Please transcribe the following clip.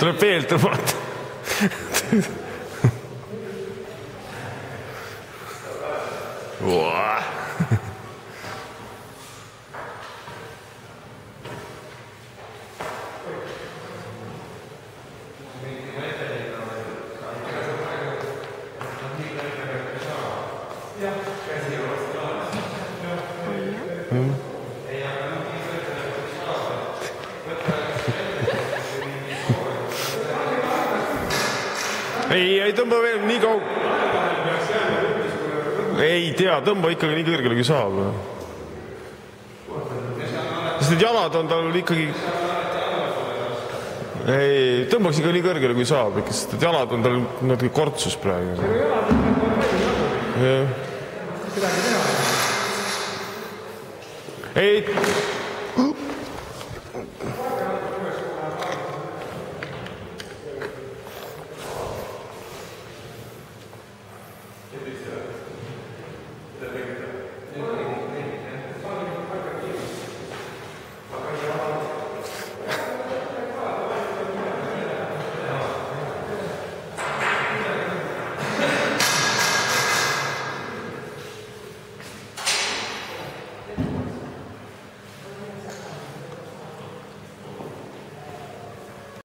filtro. Wow. Ei tõmba veel nii kaugele. Ei tea, tõmba ikkagi nii kõrgele kui saab. Sest need jalad on tal ikkagi... Ei, tõmbaks ikka nii kõrgele kui saab, sest need jalad on tal natuke kortsus praegu. Ei.